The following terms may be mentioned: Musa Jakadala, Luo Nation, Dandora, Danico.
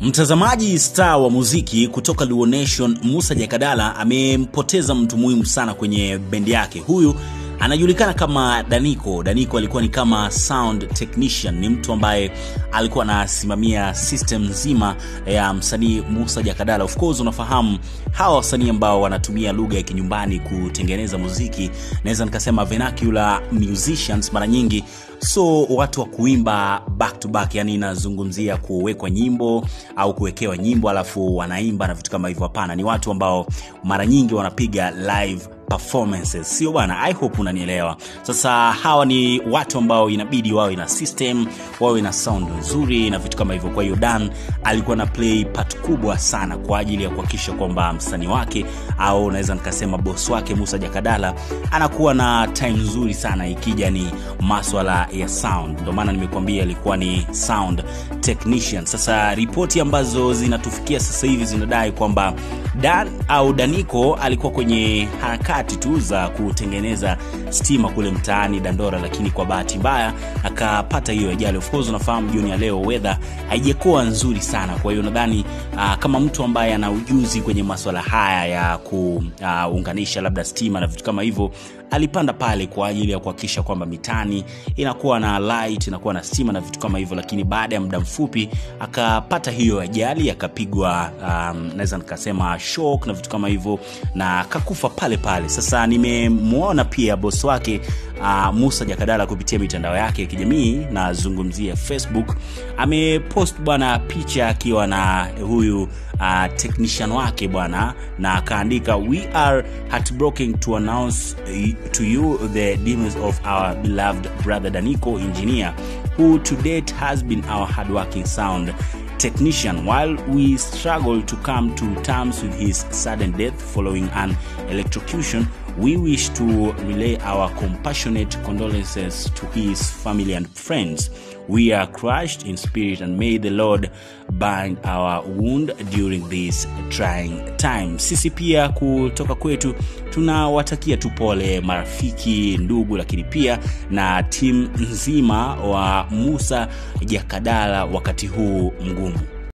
Mtazamaji, star wa muziki kutoka Luo Nation Musa Jakadala amempoteza mtu muhimu sana kwenye bendi yake. Huyu anajulikana kama Danico. Danico alikuwa ni kama sound technician, ni mtu ambaye alikuwa anasimamia system nzima ya msanii Musa Jakadala. Of course unafahamu hawa wasanii ambao wanatumia lugha ya kinyumbani kutengeneza muziki, naweza nikasema vernacular musicians mara nyingi. So watu wa kuimba back to back, yani inazungumzia kuwekwa nyimbo au kuwekewa nyimbo alafu wanaimba na vitu kama hivyo. Hapana, ni watu ambao mara nyingi wanapiga live performances, sio bwana? I hope unanielewa. Sasa hawa ni watu ambao inabidi wawe na system, wawe na sound nzuri na vitu kama hivyo. Kwa hiyo Dan alikuwa na play part kubwa sana kwa ajili ya kuhakikisha kwamba msanii wake au naweza nikasema boss wake Musa Jakadala anakuwa na time nzuri sana ikija ni masuala ya sound. Ndio maana nimekuambia alikuwa ni sound technician. Sasa ripoti ambazo zinatufikia sasa hivi zinadai kwamba Danico alikuwa kwenye harakati tu za kutengeneza stima kule mtaani Dandora, lakini kwa bahati mbaya akapata hiyo ajali. Of course unafahamu jioni ya leo weather haijakuwa nzuri sana. Kwa hiyo nadhani kama mtu ambaye ana ujuzi kwenye masuala haya ya kuunganisha labda stima na vitu kama hivyo, alipanda pale kwa ajili ya kuhakikisha kwamba mitani inakuwa na light, inakuwa na stima na vitu kama hivyo. Lakini baada ya muda mfupi akapata hiyo ajali, akapigwa naweza nikasema shock na vitu kama hivyo, na akakufa pale pale. Sasa nimemuona pia boss wake Musa Jakadala kupitia mitandao yake ya kijamii, na zungumzia Facebook, amepost bwana picha akiwa na huyu technician wake bwana, na akaandika, "We are heartbroken to announce to you the demise of our beloved brother Danico, engineer, who to date has been our hardworking sound technician. While we struggle to come to terms with his sudden death following an electrocution, we wish to relay our compassionate condolences to his family and friends. We are crushed in spirit, and may the Lord bind our wound during these trying times." Sisi pia kutoka kwetu tunawatakia tupole marafiki, ndugu, lakini pia na timu nzima wa Musa Jakadala wakati huu mgumu.